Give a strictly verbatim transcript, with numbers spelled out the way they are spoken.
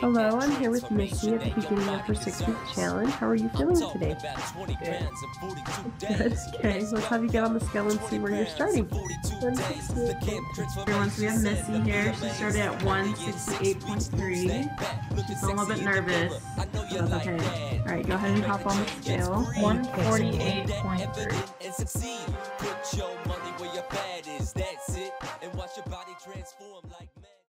Hello, I'm here with Missy at the beginning of her six-week challenge. How are you feeling today? Good. Good. Okay, let's have you get on the scale and see where you're starting. Everyone, so we have Missy here. She started at one sixty-eight point three. She's a little bit nervous, but that's okay. All right, go ahead and hop on the scale. one forty-eight point three. Put your money where your bad is. That's it. And watch your body transform like